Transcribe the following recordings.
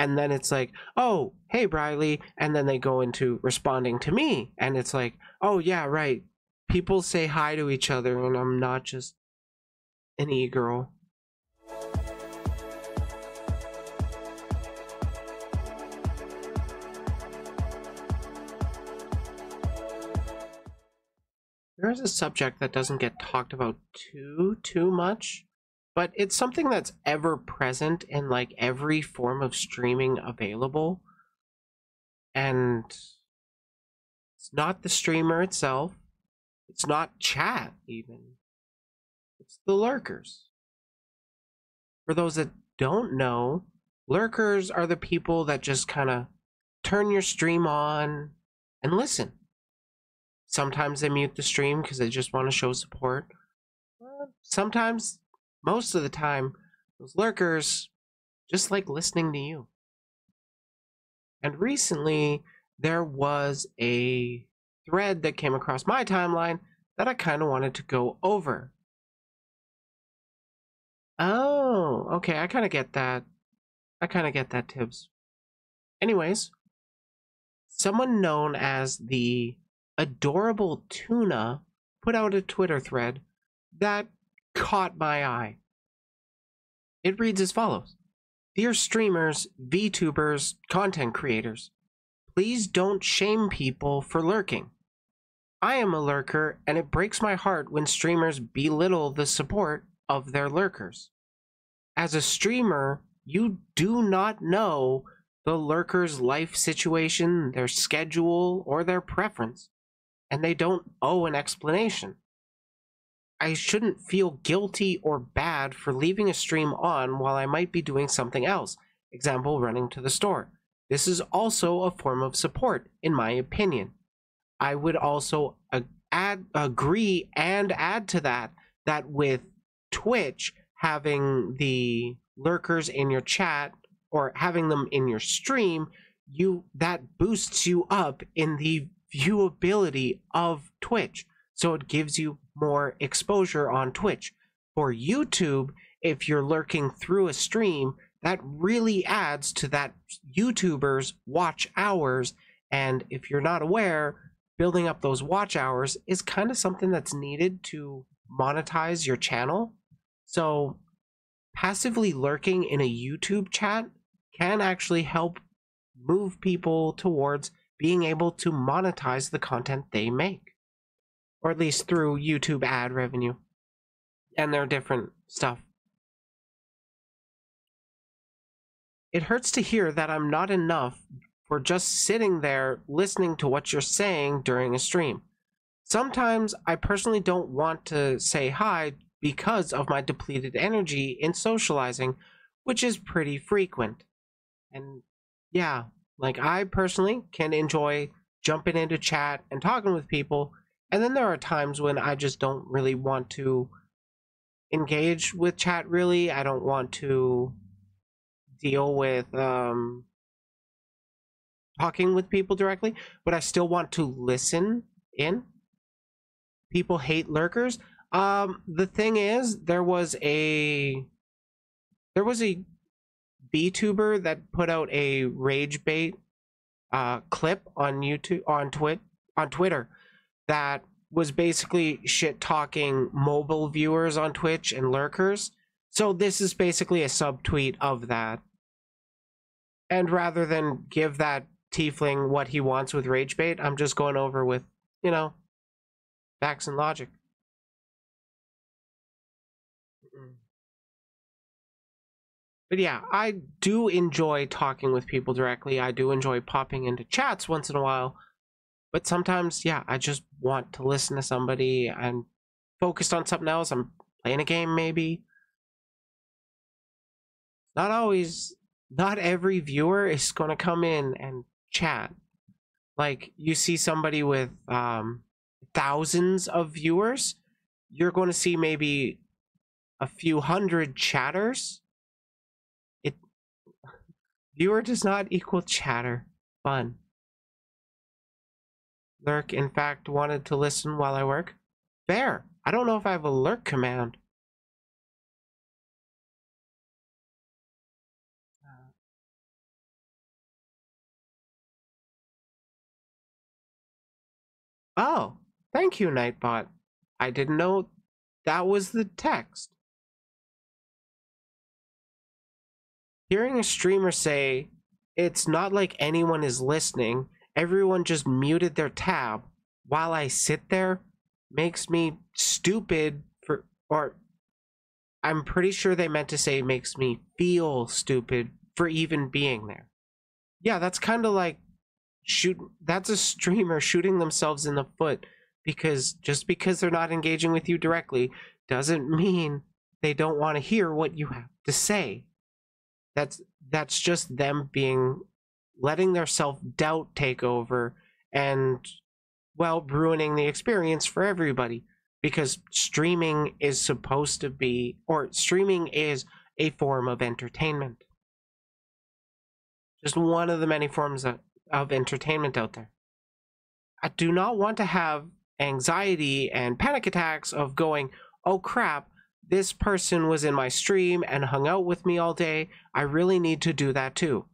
and then it's like, oh, hey, Briley, and then they go into responding to me, and it's like, oh, yeah, right, people say hi to each other, and I'm not just an e-girl. There is a subject that doesn't get talked about too much, but it's something that's ever present in like every form of streaming available. And it's not the streamer itself. It's not chat even. It's the lurkers. For those that don't know, lurkers are the people that just kind of turn your stream on and listen. Sometimes they mute the stream because they just want to show support. Sometimes, most of the time, those lurkers just like listening to you. And recently, there was a thread that came across my timeline that I kind of wanted to go over. Oh, okay, I kind of get that. I kind of get that, Tibbs. Anyways, someone known as the Adorable Tuna put out a Twitter thread that caught my eye. It reads as follows. Dear streamers, VTubers, content creators, please don't shame people for lurking. I am a lurker, and it breaks my heart when streamers belittle the support of their lurkers. As a streamer, you do not know the lurker's life situation, their schedule, or their preference, and they don't owe an explanation. I shouldn't feel guilty or bad for leaving a stream on while I might be doing something else, example, running to the store. This is also a form of support, in my opinion. I would also add to that with Twitch having the lurkers in your chat or having them in your stream, that boosts you up in the viewability of Twitch, so it gives you more exposure on Twitch. For YouTube, if you're lurking through a stream, that really adds to that YouTuber's watch hours, and if you're not aware, building up those watch hours is kind of something that's needed to monetize your channel. So passively lurking in a YouTube chat can actually help move people towards being able to monetize the content they make, or at least through YouTube ad revenue and their different stuff. It hurts to hear that I'm not enough for just sitting there listening to what you're saying during a stream. Sometimes I personally don't want to say hi because of my depleted energy in socializing, which is pretty frequent. And yeah, like, I personally can enjoy jumping into chat and talking with people, and then there are times when I just don't really want to engage with chat, really. I don't want to deal with talking with people directly, but I still want to listen in. People hate lurkers. The thing is, there was a VTuber that put out a rage bait clip on YouTube, on Twitter, that was basically shit talking mobile viewers on Twitch and lurkers. So this is basically a subtweet of that. And rather than give that tiefling what he wants with rage bait, I'm just going over with, you know, facts and logic. But yeah, I do enjoy talking with people directly. I do enjoy popping into chats once in a while. But sometimes, yeah, I just want to listen to somebody. I'm focused on something else. I'm playing a game, maybe. Not always, not every viewer is going to come in and chat. Like, you see somebody with thousands of viewers, you're going to see maybe a few hundred chatters. Viewer does not equal chatter. Fun. Lurk, in fact, wanted to listen while I work. Fair. I don't know if I have a lurk command. Oh, thank you, Nightbot. I didn't know that was the text. Hearing a streamer say, "It's not like anyone is listening, everyone just muted their tab," while I sit there, makes me stupid for, or I'm pretty sure they meant to say makes me feel stupid for even being there. Yeah, that's kind of like that's a streamer shooting themselves in the foot, because just because they're not engaging with you directly doesn't mean they don't want to hear what you have to say. That's just them letting their self-doubt take over and, well, ruining the experience for everybody, because streaming is supposed to be, or streaming is a form of entertainment. Just one of the many forms of entertainment out there. I do not want to have anxiety and panic attacks of going, oh crap, this person was in my stream and hung out with me all day. I really need to do that too.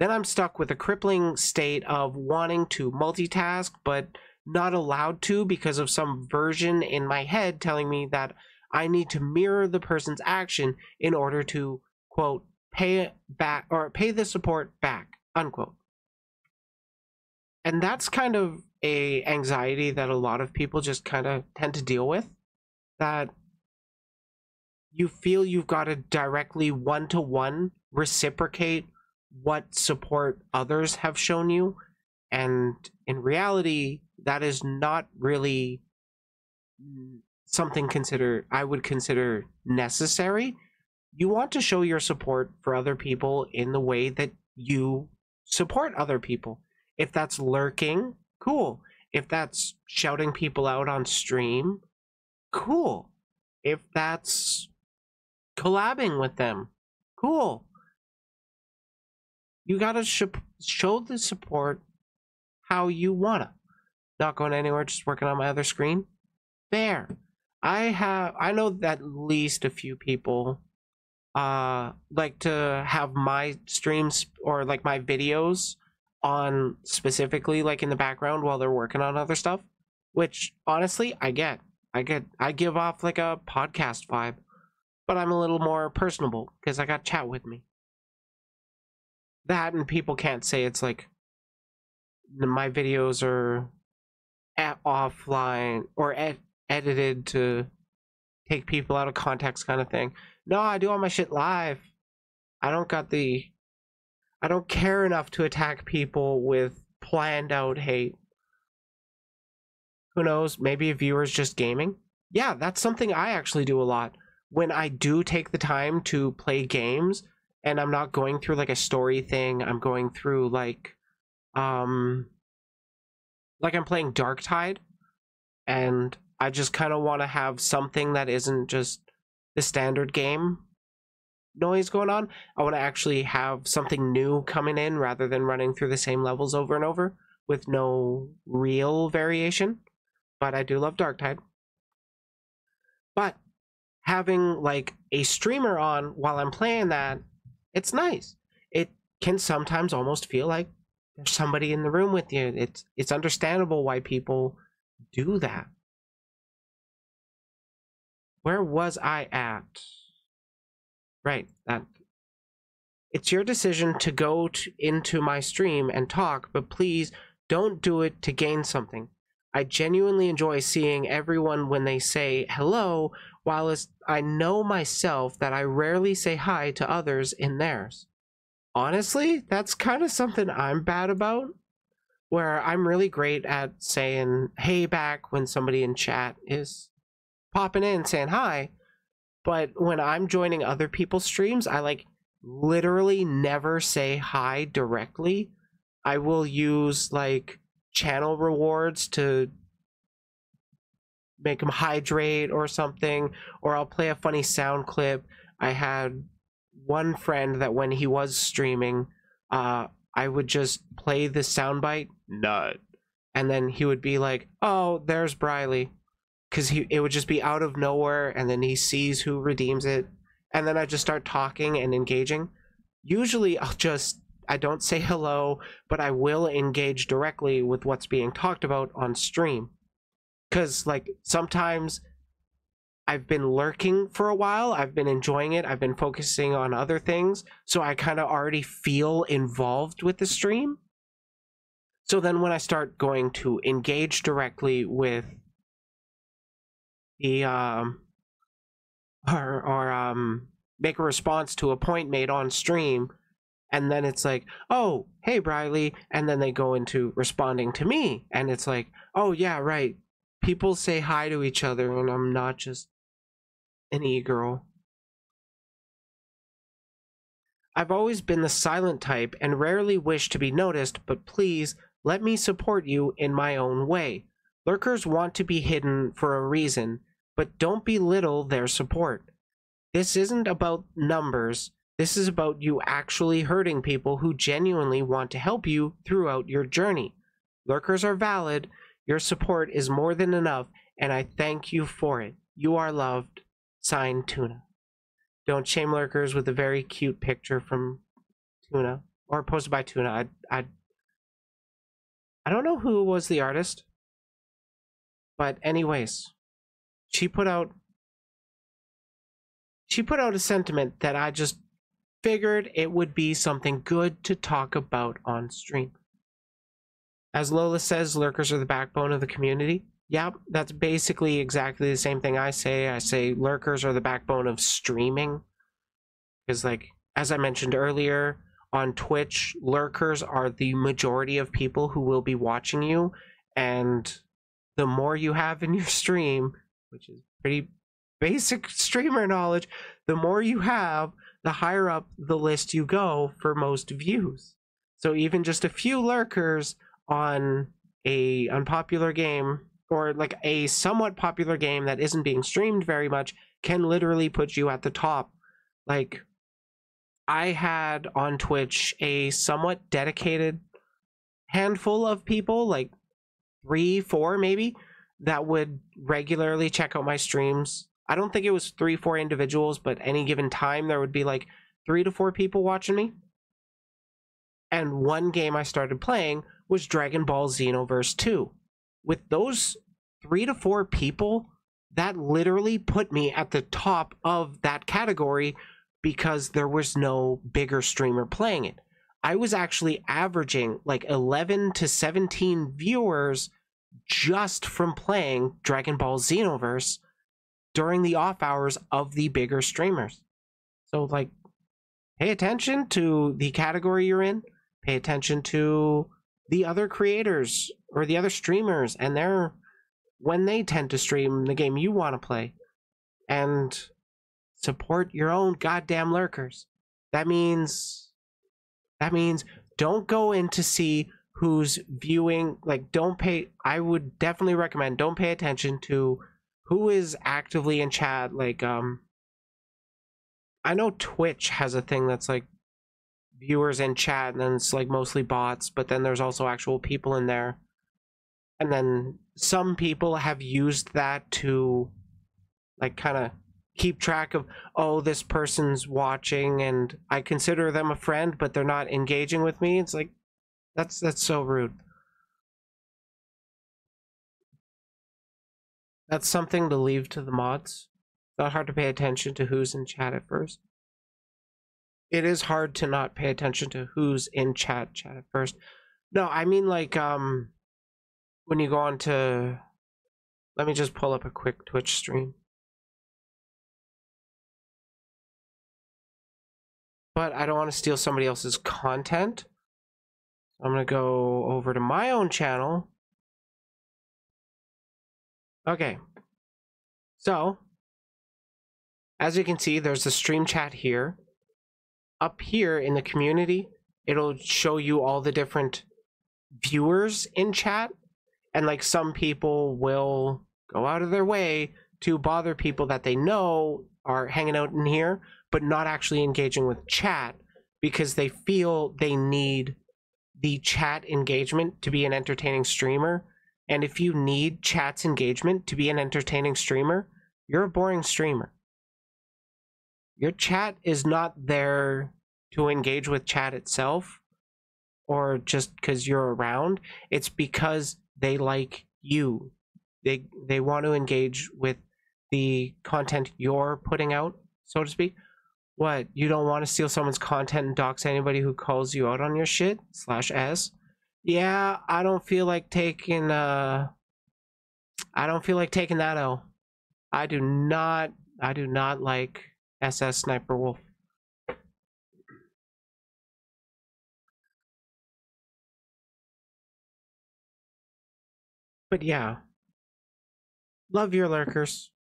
Then I'm stuck with a crippling state of wanting to multitask, but not allowed to because of some version in my head telling me that I need to mirror the person's action in order to, quote, pay back, or pay the support back, unquote. And that's kind of an anxiety that a lot of people just kind of tend to deal with, that you feel you've got to directly one-to-one reciprocate what support others have shown you, and in reality, that is not really something I would consider necessary. You want to show your support for other people in the way that you support other people. If that's lurking, cool. If that's shouting people out on stream, cool. If that's collabing with them, cool. You gotta show the support how you wanna. Not going anywhere, just working on my other screen. There. I know that at least a few people like to have my streams or like my videos on specifically like in the background while they're working on other stuff, which honestly I give off like a podcast vibe, but I'm a little more personable because I got chat with me. That, and people can't say it's like my videos are offline or edited to take people out of context kind of thing. No, I do all my shit live. I don't care enough to attack people with planned out hate. Who knows, maybe a viewer's just gaming. Yeah, that's something I actually do a lot. When I do take the time to play games and I'm not going through like a story thing, I'm going through like I'm playing Dark Tide, and I just kind of want to have something that isn't just the standard game noise going on. I want to actually have something new coming in rather than running through the same levels over and over with no real variation. But I do love Dark Tide. But having like a streamer on while I'm playing that, it's nice. It can sometimes almost feel like there's somebody in the room with you. It's understandable why people do that. Where was I at? Right, that. It's your decision to go into my stream and talk, but please don't do it to gain something. I genuinely enjoy seeing everyone when they say hello, while I know myself that I rarely say hi to others in theirs. Honestly, that's kind of something I'm bad about, where I'm really great at saying hey back when somebody in chat is popping in saying hi, but when I'm joining other people's streams, I like literally never say hi directly. I will use like channel rewards to make them hydrate or something, or I'll play a funny sound clip. I had one friend that when he was streaming, I would just play the soundbite nut, and then he would be like, oh, there's Briley, because it would just be out of nowhere, and then he sees who redeems it, and then I just start talking and engaging. Usually I don't say hello, but I will engage directly with what's being talked about on stream. because like sometimes I've been lurking for a while, I've been enjoying it, I've been focusing on other things, so I kind of already feel involved with the stream. So then when I start going to engage directly with the make a response to a point made on stream, and then it's like, oh, hey, Briley, and then they go into responding to me, and it's like, oh, yeah, right, people say hi to each other, and I'm not just an e-girl. I've always been the silent type and rarely wish to be noticed, but please let me support you in my own way. Lurkers want to be hidden for a reason, but don't belittle their support. This isn't about numbers. This is about you actually hurting people who genuinely want to help you throughout your journey. Lurkers are valid. Your support is more than enough, and I thank you for it. You are loved. Signed, Tuna. Don't shame lurkers with a very cute picture from Tuna, or posted by Tuna. I don't know who was the artist, but anyways, she put out a sentiment that I just figured it would be something good to talk about on stream. As Lola says, lurkers are the backbone of the community. Yep, that's basically exactly the same thing I say. I say lurkers are the backbone of streaming. Because, like, as I mentioned earlier, on Twitch, lurkers are the majority of people who will be watching you. And the more you have in your stream, which is pretty basic streamer knowledge, the more you have, the higher up the list you go for most views. So even just a few lurkers on a unpopular game, or like a somewhat popular game that isn't being streamed very much, can literally put you at the top. Like, I had on Twitch a somewhat dedicated handful of people, like 3, 4 maybe, that would regularly check out my streams. I don't think it was 3, 4 individuals, but any given time there would be like 3 to 4 people watching me. And one game I started playing was Dragon Ball Xenoverse 2. With those 3 to 4 people, that literally put me at the top of that category because there was no bigger streamer playing it. I was actually averaging like 11 to 17 viewers just from playing Dragon Ball Xenoverse during the off hours of the bigger streamers. So, like, pay attention to the category you're in. Pay attention to the other creators or the other streamers and their, when they tend to stream the game you want to play, and support your own goddamn lurkers. That means don't go in to see who's viewing. Like, I would definitely recommend don't pay attention to who is actively in chat. Like, I know Twitch has a thing that's like viewers in chat, and then it's like mostly bots, but then there's also actual people in there. And then some people have used that to like kind of keep track of, oh, this person's watching and I consider them a friend, but they're not engaging with me. It's like, that's so rude. That's something to leave to the mods. It's not hard to pay attention to who's in chat at first. It is hard to not pay attention to who's in chat at first. No, I mean, like, when you go on to, let me just pull up a quick Twitch stream. But I don't want to steal somebody else's content. I'm going to go over to my own channel. Okay. So, as you can see, there's the stream chat here. Up here in the community, it'll show you all the different viewers in chat, and like some people will go out of their way to bother people that they know are hanging out in here but not actually engaging with chat because they feel they need the chat engagement to be an entertaining streamer. And if you need chat's engagement to be an entertaining streamer, you're a boring streamer. Your chat is not there to engage with chat itself or just because you're around. It's because they like you. They want to engage with the content you're putting out, so to speak. What, you don't want to steal someone's content and dox anybody who calls you out on your shit? /s. Yeah, I don't feel like taking that L. I do not like SS Sniper Wolf. But yeah, love your lurkers,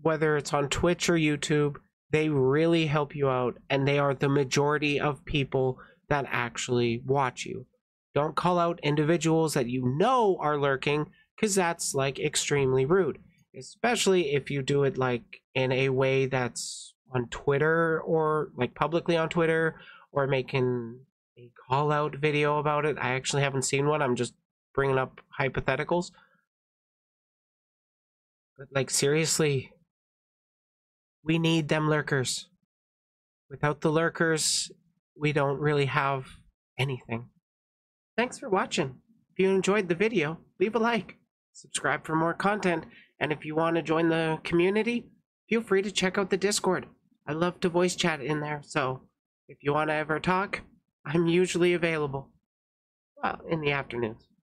whether it's on Twitch or YouTube. They really help you out, and they are the majority of people that actually watch you. Don't call out individuals that you know are lurking, because that's like extremely rude, especially if you do it like in a way that's on Twitter, or like publicly on Twitter, or making a call out video about it. I actually haven't seen one. I'm just bringing up hypotheticals. But like, seriously, we need them lurkers. Without the lurkers, we don't really have anything. Thanks for watching. If you enjoyed the video, leave a like, subscribe for more content, and if you want to join the community, feel free to check out the Discord. I love to voice chat in there, so if you want to ever talk, I'm usually available. Well, in the afternoons.